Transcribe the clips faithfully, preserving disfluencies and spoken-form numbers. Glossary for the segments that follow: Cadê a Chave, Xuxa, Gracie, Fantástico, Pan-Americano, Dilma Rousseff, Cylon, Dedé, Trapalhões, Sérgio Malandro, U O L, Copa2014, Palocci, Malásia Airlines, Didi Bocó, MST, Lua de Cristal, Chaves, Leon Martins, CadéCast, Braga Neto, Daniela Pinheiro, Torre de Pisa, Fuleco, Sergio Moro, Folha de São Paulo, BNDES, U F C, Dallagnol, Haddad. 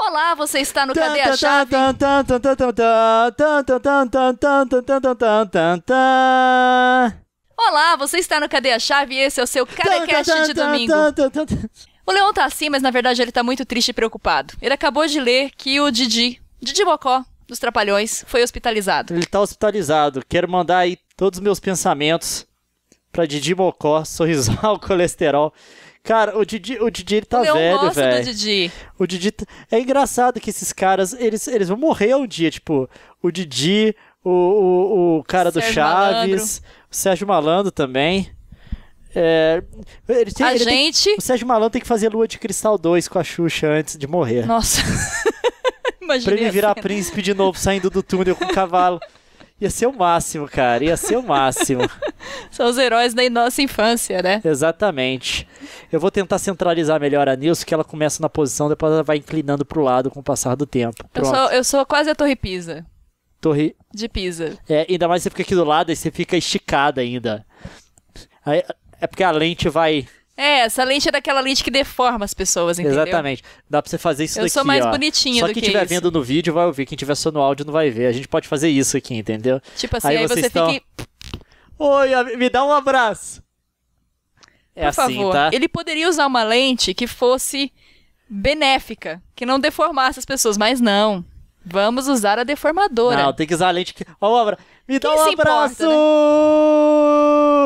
Olá, você está no Cadê a Chave? Olá, você está no Cadê a Chave e esse é o seu CadéCast de domingo. O Leon tá assim, mas na verdade ele tá muito triste e preocupado. Ele acabou de ler que o Didi, Didi Bocó, dos Trapalhões, foi hospitalizado. Ele tá hospitalizado. Quero mandar aí todos os meus pensamentos pra Didi Bocó, sorrisar o colesterol. Cara, o Didi, o Didi ele tá velho, velho. Eu gosto do Didi. O Didi... É engraçado que esses caras, eles, eles vão morrer um dia, tipo, o Didi, o, o, o cara do Chaves, o Sérgio Malandro também. É, ele tem, a ele gente... Tem, o Sérgio Malandro tem que fazer Lua de Cristal dois com a Xuxa antes de morrer. Nossa. Pra ele virar príncipe de novo, saindo do túnel com o cavalo. Ia ser o máximo, cara. Ia ser o máximo. São os heróis da nossa infância, né? Exatamente. Eu vou tentar centralizar melhor a Nilce, que ela começa na posição, depois ela vai inclinando pro lado com o passar do tempo. Eu sou, eu sou quase a Torre Pisa. Torre... De Pisa. É, ainda mais você fica aqui do lado e você fica esticada ainda. Aí, é porque a lente vai... É, essa lente é daquela lente que deforma as pessoas, entendeu? Exatamente. Dá pra você fazer isso eu daqui, ó. Eu sou mais ó. bonitinha Só do que Só quem estiver vendo no vídeo vai ouvir, quem tiver só no áudio não vai ver. A gente pode fazer isso aqui, entendeu? Tipo assim, aí, aí você estão... fica... Oi, me dá um abraço. É Por assim, favor. Tá? Ele poderia usar uma lente que fosse benéfica, que não deformasse as pessoas, mas não. Vamos usar a deformadora. Não, tem que usar a lente que... Ó, obra. Me dá quem um abraço!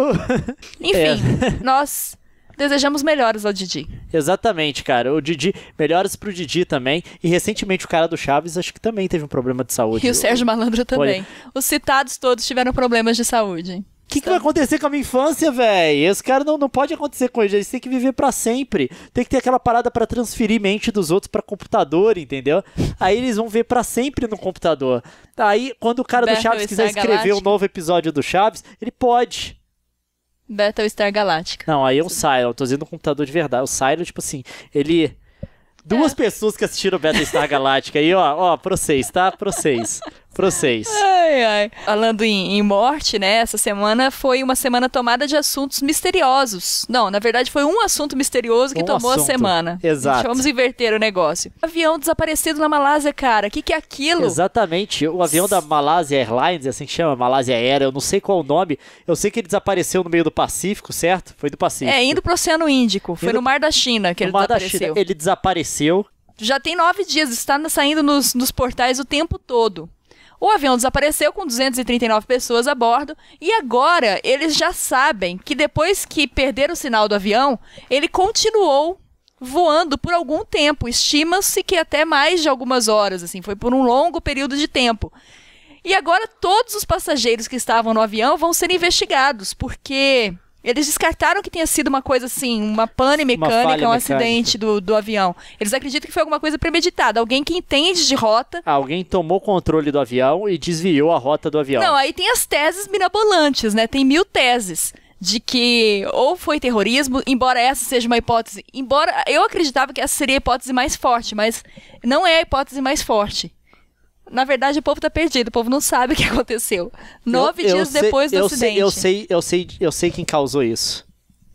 Importa, né? Enfim, é. nós... Desejamos melhoras ao Didi. Exatamente, cara. O Didi, melhoras pro Didi também. E recentemente o cara do Chaves acho que também teve um problema de saúde. E o Sérgio Malandro também. Olha. Os citados todos tiveram problemas de saúde. O que, que vai acontecer com a minha infância, velho? Esse cara não, não pode acontecer com ele. Eles têm que viver pra sempre. Tem que ter aquela parada pra transferir mente dos outros pra computador, entendeu? Aí eles vão ver pra sempre no computador. Aí, quando o cara Battle do Chaves quiser escrever Galactica. um novo episódio do Chaves, ele pode... Battlestar Galactica. Não, aí é um Cylon, tô dizendo um computador de verdade. O Cylon, tipo assim, ele... Duas é. pessoas que assistiram Battlestar Galactica aí, ó, ó, pra vocês, tá? Pra vocês, pra vocês. Ai, ai. Falando em, em morte, né, essa semana foi uma semana tomada de assuntos misteriosos. Não, na verdade foi um assunto misterioso que um tomou assunto. a semana. Exato. Gente, vamos inverter o negócio. Avião desaparecido na Malásia, cara, o que que é aquilo? Exatamente, o avião da Malásia Airlines, assim que chama, Malásia Air, eu não sei qual o nome, eu sei que ele desapareceu no meio do Pacífico, certo? Foi do Pacífico. É, indo pro Oceano Índico, foi indo... no Mar da China que no ele Mar desapareceu. Da China. Ele desapareceu. Já tem nove dias, está saindo nos, nos portais o tempo todo. O avião desapareceu com duzentas e trinta e nove pessoas a bordo e agora eles já sabem que depois que perderam o sinal do avião, ele continuou voando por algum tempo. Estima-se que até mais de algumas horas, assim, foi por um longo período de tempo. E agora todos os passageiros que estavam no avião vão ser investigados, porque... Eles descartaram que tenha sido uma coisa assim, uma pane mecânica, uma um acidente do, do avião. Eles acreditam que foi alguma coisa premeditada, alguém que entende de rota. Alguém tomou controle do avião e desviou a rota do avião. Não, aí tem as teses mirabolantes, né? Tem mil teses de que ou foi terrorismo, embora essa seja uma hipótese. Embora eu acreditava que essa seria a hipótese mais forte, mas não é a hipótese mais forte. Na verdade, o povo tá perdido, o povo não sabe o que aconteceu. Nove eu, eu dias sei, depois do eu acidente. Sei, eu, sei, eu, sei, eu sei quem causou isso.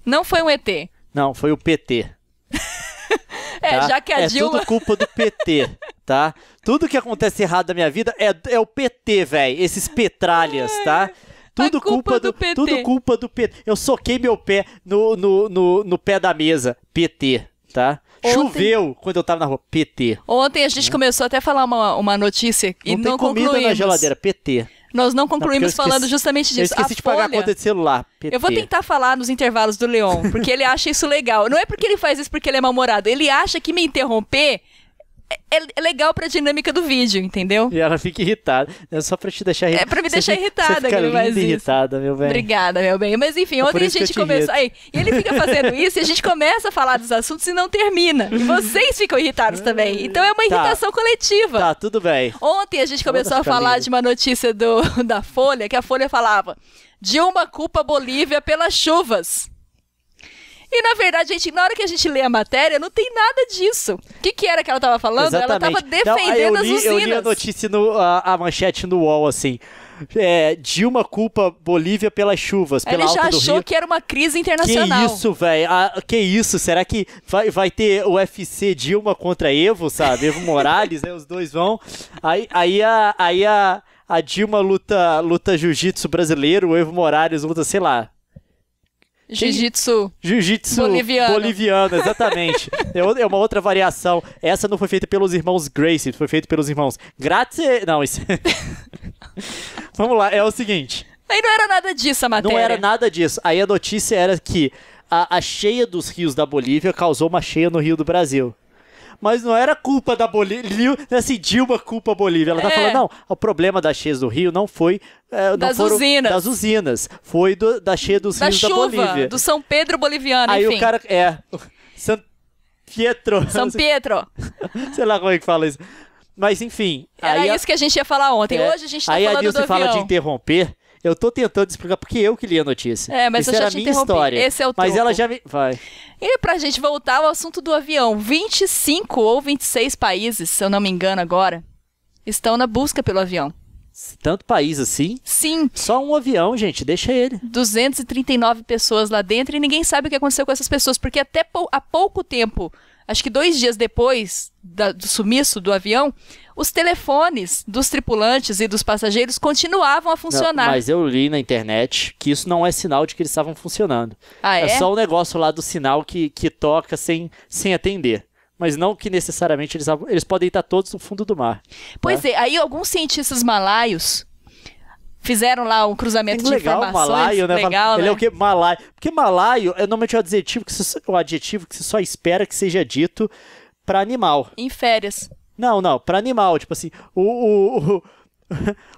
Não foi um E T. Não, foi o P T. é, tá? já que a é Dilma... É tudo culpa do P T, tá? Tudo que acontece errado na minha vida é, é o P T, velho. Esses petralhas, Ai, tá? Tudo culpa, culpa do, do P T. Tudo culpa do P T. Eu soquei meu pé no, no, no, no pé da mesa. P T, tá? Ontem, choveu quando eu tava na rua, P T. Ontem a gente hum. começou até a falar uma, uma notícia e não, não concluímos. Não tem comida na geladeira, P T. Nós não concluímos não, falando esqueci, justamente disso. Eu esqueci a de Folha, pagar a conta de celular, P T. Eu vou tentar falar nos intervalos do Leon, porque ele acha isso legal. Não é porque ele faz isso porque ele é mal-humorado, ele acha que me interromper é, é legal pra dinâmica do vídeo, entendeu? E ela fica irritada. É só pra te deixar irritada. É pra me deixar você irritada fica, você fica que ele faz isso. irritada, meu bem. Obrigada, meu bem. Mas enfim, é ontem a gente começou... Aí, e ele fica fazendo isso e a gente começa a falar dos assuntos e não termina. E vocês ficam irritados também. Então é uma irritação tá. coletiva. Tá, tudo bem. Ontem a gente começou a falar livre. de uma notícia do, da Folha, que a Folha falava Dilma culpa Bolívia pelas chuvas. E, na verdade, gente, na hora que a gente lê a matéria, não tem nada disso. O que, que era que ela tava falando? Exatamente. Ela tava defendendo então, li, as usinas. Eu li a notícia, no, a, a manchete no U O L, assim... É, Dilma culpa Bolívia pelas chuvas, pela alta do Rio. Ele já achou que era uma crise internacional. Que isso, velho? Ah, que isso? Será que vai, vai ter o U F C Dilma contra Evo, sabe? Evo Morales, né? Os dois vão. Aí, aí, a, aí a, a Dilma luta, luta jiu-jitsu brasileiro, o Evo Morales luta, sei lá... Jiu-jitsu Jiu-jitsu boliviano. boliviano, exatamente. É uma outra variação. Essa não foi feita pelos irmãos Gracie, foi feita pelos irmãos Gracie... Não, isso... Vamos lá, é o seguinte... Aí não era nada disso a matéria. Não era nada disso. Aí a notícia era que a, a cheia dos rios da Bolívia causou uma cheia no Rio do Brasil. Mas não era culpa da Bolívia, assim, Dilma culpa a Bolívia. Ela tá é. falando, não, o problema da cheia do Rio não foi... É, não das foram, usinas. Das usinas. Foi do, da cheia dos da rios chuva, da Bolívia. Do São Pedro boliviano, Aí enfim. o cara... É, San Pietro. São Pietro. Sei lá como é que fala isso. Mas, enfim... Era aí isso a, que a gente ia falar ontem. É, Hoje a gente tá aí falando a Nilce do avião. fala de interromper. Eu tô tentando explicar porque eu que li a notícia. É, mas Isso eu já era te minha história. Esse é o Mas ela já me... Vai. E pra gente voltar ao assunto do avião, vinte e cinco ou vinte e seis países, se eu não me engano agora, estão na busca pelo avião. Tanto país assim? Sim. Só um avião, gente, deixa ele. duzentas e trinta e nove pessoas lá dentro e ninguém sabe o que aconteceu com essas pessoas, porque até pou... há pouco tempo, acho que dois dias depois da... do sumiço do avião... Os telefones dos tripulantes e dos passageiros continuavam a funcionar. Não, mas eu li na internet que isso não é sinal de que eles estavam funcionando. Ah, é? É só um negócio lá do sinal que, que toca sem, sem atender. Mas não que necessariamente eles, eles podem estar todos no fundo do mar. Pois tá? é, aí alguns cientistas malaios fizeram lá um cruzamento é legal, de informações. Malaio, né? Legal, Ele né? Ele é o quê? Malaio. Porque malaio é normalmente um adjetivo que você, um adjetivo que você só espera que seja dito para animal. Em férias. Não, não, pra animal, tipo assim, o... o, o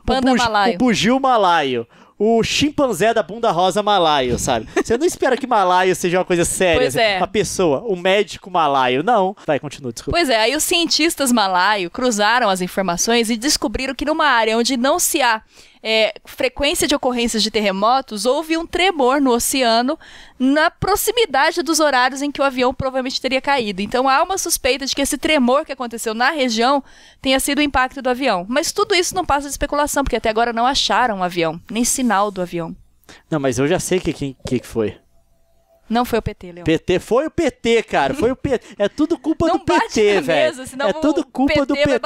Panda o bug, malaio. O bugio malaio. O chimpanzé da bunda rosa malaio, sabe? Você não espera que malaio seja uma coisa séria. Pois assim, é. A pessoa, o médico malaio, não. Vai, continua, desculpa. Pois é, aí os cientistas malaio cruzaram as informações e descobriram que numa área onde não se há é, frequência de ocorrências de terremotos, houve um tremor no oceano na proximidade dos horários em que o avião provavelmente teria caído. Então há uma suspeita de que esse tremor que aconteceu na região tenha sido o impacto do avião. Mas tudo isso não passa de especulação, porque até agora não acharam o avião, nem sinal do avião. Não, mas eu já sei o que, que, que foi. Não foi o P T, Leon. P T, foi o P T, cara. Foi o P T. É tudo culpa não do P T, velho. É tudo culpa P T do P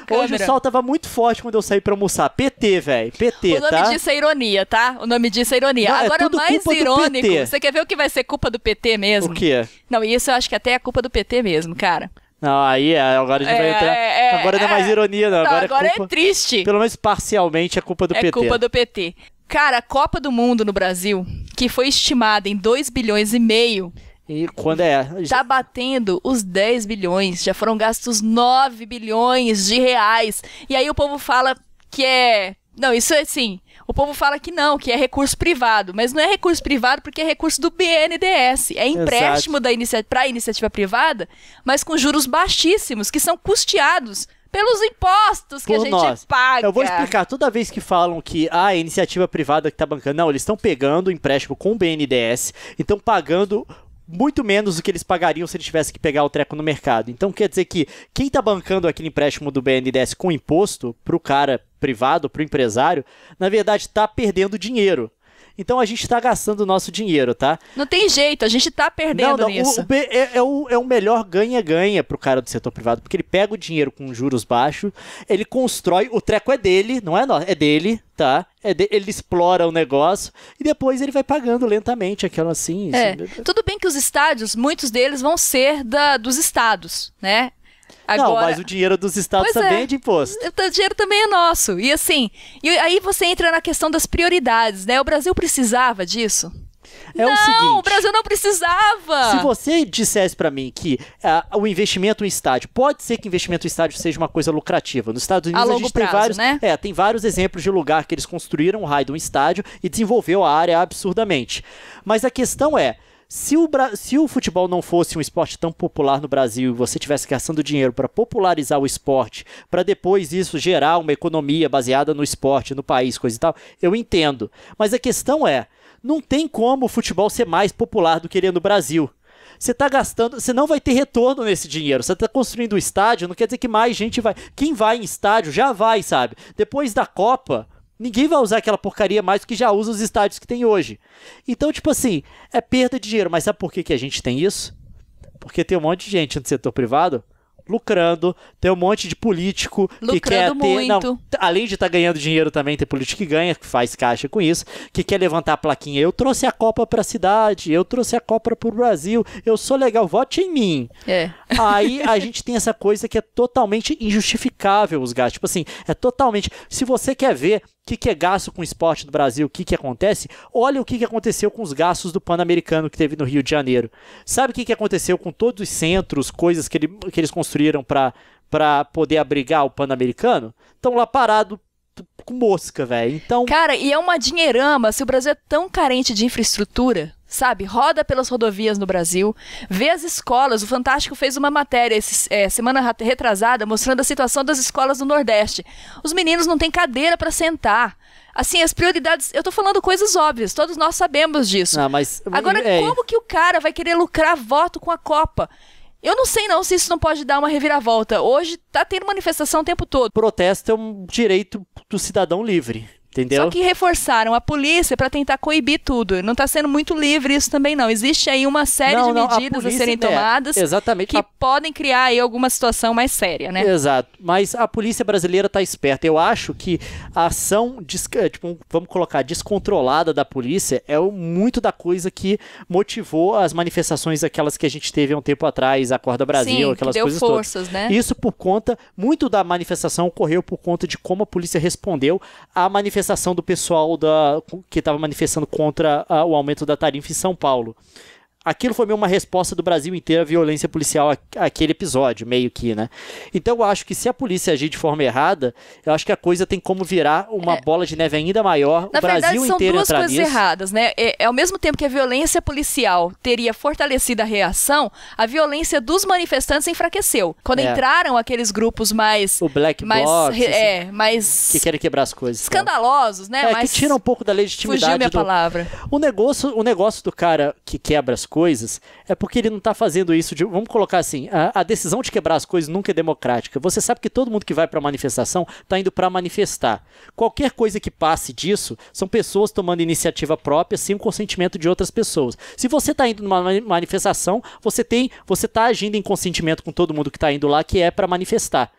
T. Hoje o sol tava muito forte quando eu saí pra almoçar. P T, velho. P T, tá? O nome tá? disso é ironia, tá? O nome disso é ironia. Não, Agora, é mais irônico, você quer ver o que vai ser culpa do P T mesmo? O quê? Não, isso eu acho que até é culpa do P T mesmo, cara. Não, aí agora a gente é, vai entrar. É, agora é, não é mais ironia, não. não agora agora é, culpa, é triste. Pelo menos parcialmente é culpa do é P T. É culpa do P T. Cara, a Copa do Mundo no Brasil, que foi estimada em dois bilhões e meio, e quando é? Tá batendo os dez bilhões, já foram gastos nove bilhões de reais. E aí o povo fala que é... Não, isso é assim, o povo fala que não, que é recurso privado, mas não é recurso privado porque é recurso do B N D E S, é empréstimo da inicia... para iniciativa privada, mas com juros baixíssimos, que são custeados... Pelos impostos que Por a gente nós. paga. Eu vou explicar. Toda vez que falam que ah, é iniciativa privada que tá bancando. Não, eles estão pegando o empréstimo com o B N D E S e estão pagando muito menos do que eles pagariam se eles tivessem que pegar o treco no mercado. Então quer dizer que quem tá bancando aquele empréstimo do B N D E S com imposto pro cara privado, pro empresário, na verdade tá perdendo dinheiro. Então a gente está gastando o nosso dinheiro, tá? Não tem jeito, a gente está perdendo não, não, isso. O, o, é, é, o, é o melhor ganha-ganha pro cara do setor privado, porque ele pega o dinheiro com juros baixos, ele constrói, o treco é dele, não é nosso, é dele, tá? É de, ele explora o negócio e depois ele vai pagando lentamente aquela assim... É. Assim. Tudo bem que os estádios, muitos deles vão ser da, dos estados, né? Agora... Não, mas o dinheiro dos estados também é de imposto. O dinheiro também é nosso. E assim, e aí você entra na questão das prioridades, né? O Brasil precisava disso? É não, o, seguinte, o Brasil não precisava. Se você dissesse pra mim que uh, o investimento em estádio, pode ser que investimento em estádio seja uma coisa lucrativa. Nos Estados Unidos a, longo a gente prazo, tem, vários, né? é, tem vários exemplos de lugar que eles construíram o raio de um estádio e desenvolveu a área absurdamente. Mas a questão é, Se o, se o futebol não fosse um esporte tão popular no Brasil e você estivesse gastando dinheiro para popularizar o esporte, para depois isso gerar uma economia baseada no esporte, no país, coisa e tal, eu entendo. Mas a questão é, Não tem como o futebol ser mais popular do que ele é no Brasil. Você tá gastando, você não vai ter retorno nesse dinheiro. Você tá construindo um estádio, não quer dizer que mais gente vai. Quem vai em estádio já vai, sabe? Depois da Copa, ninguém vai usar aquela porcaria mais do que já usa os estádios que tem hoje. Então, tipo assim, é perda de dinheiro. Mas sabe por que, que a gente tem isso? Porque tem um monte de gente no setor privado lucrando, tem um monte de político lucrando que quer ter... Não, além de estar tá ganhando dinheiro também, tem político que ganha, que faz caixa com isso, que quer levantar a plaquinha. Eu trouxe a Copa pra cidade, eu trouxe a Copa pro Brasil, eu sou legal, vote em mim. É. Aí a gente tem essa coisa que é totalmente injustificável os gastos. Tipo assim, é totalmente... Se você quer ver o que, que é gasto com esporte no Brasil, o que, que acontece, olha o que, que aconteceu com os gastos do Pan-Americano que teve no Rio de Janeiro. Sabe o que, que aconteceu com todos os centros, coisas que, ele, que eles construíram para poder abrigar o Pan-Americano? Estão lá parados com mosca, velho. Então... Cara, e é uma dinheirama, se o Brasil é tão carente de infraestrutura... Sabe, roda pelas rodovias no Brasil, vê as escolas. O Fantástico fez uma matéria esse, é, semana retrasada mostrando a situação das escolas do Nordeste. Os meninos não têm cadeira para sentar. Assim, as prioridades... Eu tô falando coisas óbvias, todos nós sabemos disso. Ah, mas... Agora, é... como que o cara vai querer lucrar voto com a Copa? Eu não sei não se isso não pode dar uma reviravolta. Hoje tá tendo manifestação o tempo todo. Protesto é um direito do cidadão livre. Entendeu? Só que reforçaram a polícia para tentar coibir tudo. Não está sendo muito livre isso também, não. Existe aí uma série não, de não, medidas a, polícia, a serem tomadas é, exatamente, que a... podem criar aí alguma situação mais séria, né? Exato. Mas a polícia brasileira está esperta. Eu acho que a ação, tipo, vamos colocar, descontrolada da polícia é muito da coisa que motivou as manifestações, aquelas que a gente teve há um tempo atrás, Acorda Brasil, sim, aquelas deu coisas forças, todas. Né? Isso por conta, muito da manifestação ocorreu por conta de como a polícia respondeu à manifestação manifestação do pessoal da, que estava manifestando contra a, o aumento da tarifa em São Paulo. Aquilo foi meio uma resposta do Brasil inteiro à violência policial, aquele episódio, meio que, né? Então eu acho que se a polícia agir de forma errada, eu acho que a coisa tem como virar uma é. bola de neve ainda maior. Na o verdade, Brasil são inteiro duas coisas nisso. Erradas, né? É, é, ao mesmo tempo que a violência policial teria fortalecido a reação, a violência dos manifestantes enfraqueceu. Quando é. entraram aqueles grupos mais... O black mais, box, é, assim, mais... Que querem quebrar as coisas. Escandalosos, né? É, mas que tira um pouco da legitimidade. Fugiu minha do... palavra. O negócio, o negócio do cara que quebra as coisas, é porque ele não tá fazendo isso de, vamos colocar assim, a, a decisão de quebrar as coisas nunca é democrática. Você sabe que todo mundo que vai pra manifestação tá indo pra manifestar. Qualquer coisa que passe disso, são pessoas tomando iniciativa própria, sem o consentimento de outras pessoas. Se você tá indo numa manifestação, você tem, você tá agindo em consentimento com todo mundo que tá indo lá, que é pra manifestar.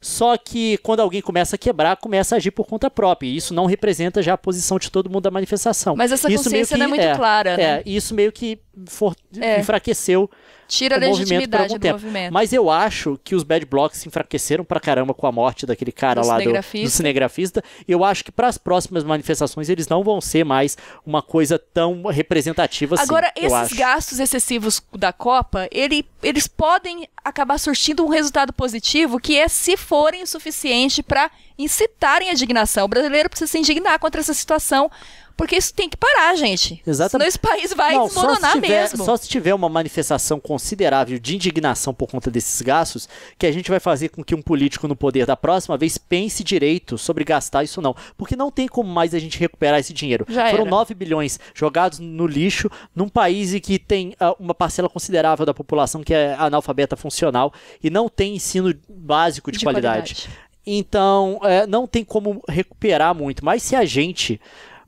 Só que quando alguém começa a quebrar, começa a agir por conta própria. E isso não representa já a posição de todo mundo da manifestação. Mas essa isso consciência meio que, não é muito é, clara. Né? É, isso meio que for, é. enfraqueceu Tira o a movimento por algum do tempo. Movimento. Mas eu acho que os bad blocks se enfraqueceram pra caramba com a morte daquele cara do lá cinegrafista. Do, do cinegrafista. Eu acho que pras próximas manifestações eles não vão ser mais uma coisa tão representativa assim. Agora, esses acho. gastos excessivos da Copa, ele, eles podem acabar surtindo um resultado positivo que é se forem o suficiente para incitarem a indignação. O brasileiro precisa se indignar contra essa situação, porque isso tem que parar, gente. Exatamente. Senão esse país vai não, desmoronar só tiver, mesmo. Só se tiver uma manifestação considerável de indignação por conta desses gastos, que a gente vai fazer com que um político no poder da próxima vez pense direito sobre gastar isso não. Porque não tem como mais a gente recuperar esse dinheiro. Já Foram era. nove bilhões jogados no lixo num país que tem uh, uma parcela considerável da população que é analfabeta funcional e não tem ensino básico de, de qualidade. qualidade. Então, é, não tem como recuperar muito. Mas se a gente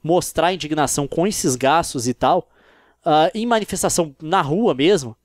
mostrar indignação com esses gastos e tal, uh, em manifestação na rua mesmo,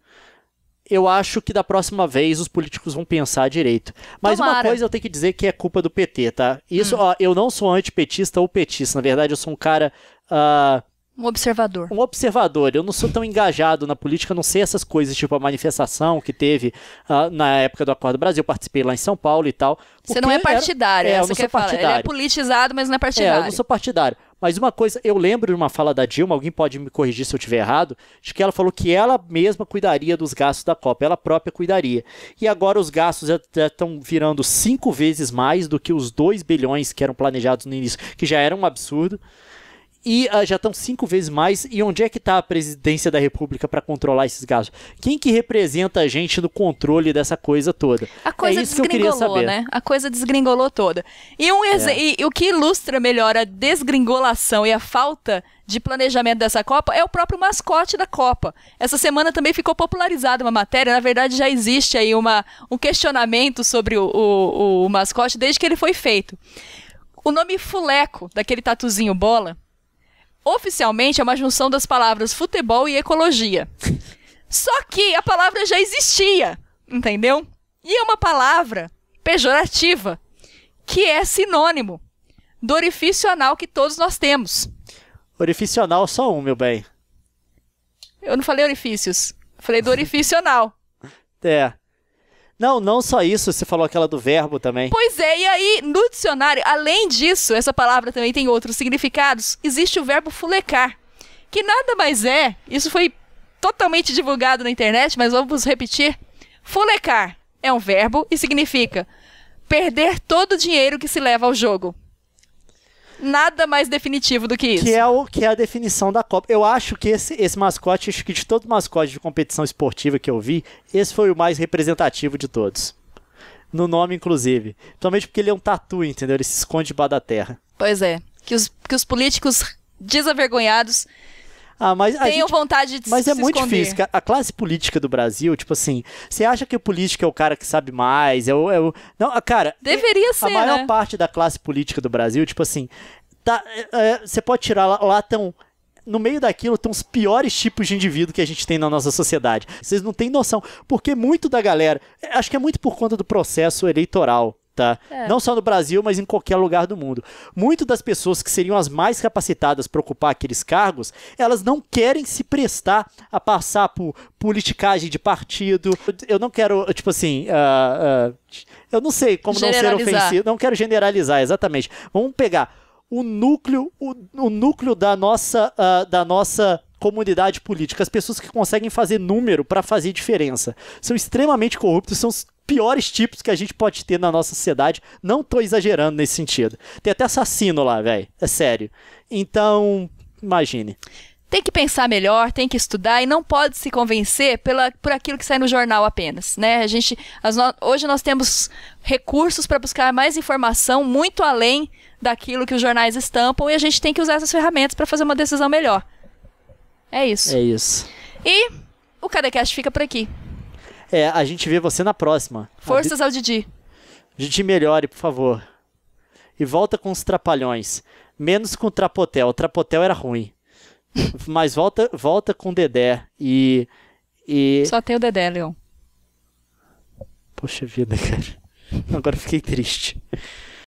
eu acho que da próxima vez os políticos vão pensar direito. Mas Tomara. uma coisa eu tenho que dizer que é culpa do P T, tá? Isso, hum. ó, eu não sou antipetista ou petista. Na verdade, eu sou um cara... Uh, Um observador. Um observador. Eu não sou tão engajado na política, não sei essas coisas, tipo a manifestação que teve uh, na época do Acordo Brasil, eu participei lá em São Paulo e tal. Você não é partidário, era, é, eu não sou partidário. Ele é politizado, mas não é partidário. É, eu não sou partidário. Mas uma coisa, eu lembro de uma fala da Dilma, alguém pode me corrigir se eu estiver errado, de que ela falou que ela mesma cuidaria dos gastos da Copa, ela própria cuidaria. E agora os gastos já estão virando cinco vezes mais do que os dois bilhões que eram planejados no início, que já era um absurdo. E uh, já estão cinco vezes mais. E onde é que está a presidência da república para controlar esses gastos? Quem que representa a gente no controle dessa coisa toda? A coisa é isso que eu queria saber, né? A coisa desgringolou toda. E, um ex... é. e o que ilustra melhor a desgringolação e a falta de planejamento dessa Copa é o próprio mascote da Copa. Essa semana também ficou popularizada uma matéria, na verdade já existe aí uma, um questionamento sobre o, o, o mascote desde que ele foi feito. O nome Fuleco, daquele tatuzinho bola, oficialmente é uma junção das palavras futebol e ecologia. Só que a palavra já existia, entendeu? E é uma palavra pejorativa, que é sinônimo do orifício anal que todos nós temos. Orifício anal só um, meu bem. Eu não falei orifícios. Falei do orifício anal. É. Não, não só isso. Você falou aquela do verbo também. Pois é. E aí, no dicionário, além disso, essa palavra também tem outros significados. Existe o verbo fulecar, que nada mais é... Isso foi totalmente divulgado na internet, mas vamos repetir. Fulecar é um verbo e significa perder todo o dinheiro que se leva ao jogo. Nada mais definitivo do que isso. Que é, o, que é a definição da Copa. Eu acho que esse, esse mascote, acho que de todo mascote de competição esportiva que eu vi, esse foi o mais representativo de todos. No nome, inclusive. Principalmente porque ele é um tatu, entendeu? Ele se esconde debaixo da terra. Pois é. Que os, que os políticos desavergonhados ah, mas tenham gente, vontade de mas se esconder. Mas é muito esconder. difícil. A, a classe política do Brasil, tipo assim, você acha que o político é o cara que sabe mais? É o, é o... Não, cara... Deveria é, ser, A maior né? parte da classe política do Brasil, tipo assim... Tá, é, você pode tirar lá, lá tão, no meio daquilo estão os piores tipos de indivíduo que a gente tem na nossa sociedade. Vocês não têm noção, porque muito da galera, acho que é muito por conta do processo eleitoral, tá? É. Não só no Brasil, mas em qualquer lugar do mundo. Muito das pessoas que seriam as mais capacitadas para ocupar aqueles cargos, elas não querem se prestar a passar por politicagem de partido. Eu não quero, tipo assim... Uh, uh, eu não sei como não ser ofensivo. Não quero generalizar, exatamente. Vamos pegar... O núcleo, o, o núcleo da nossa, uh, da nossa comunidade política. As pessoas que conseguem fazer número para fazer diferença. São extremamente corruptos, são os piores tipos que a gente pode ter na nossa sociedade. Não tô exagerando nesse sentido. Tem até assassino lá, velho. É sério. Então, imagine. Tem que pensar melhor, tem que estudar e não pode se convencer pela, por aquilo que sai no jornal apenas, né? A gente, as no... Hoje nós temos recursos para buscar mais informação muito além daquilo que os jornais estampam e a gente tem que usar essas ferramentas para fazer uma decisão melhor. É isso. É isso. E o CadeCast fica por aqui. É, a gente vê você na próxima. Forças ao Didi. Didi, melhore, por favor. E volta com os Trapalhões. Menos com o Trapotel. O Trapotel era ruim. Mas volta, volta com o Dedé e, e... Só tem o Dedé, Leon. Poxa vida, cara. Agora fiquei triste.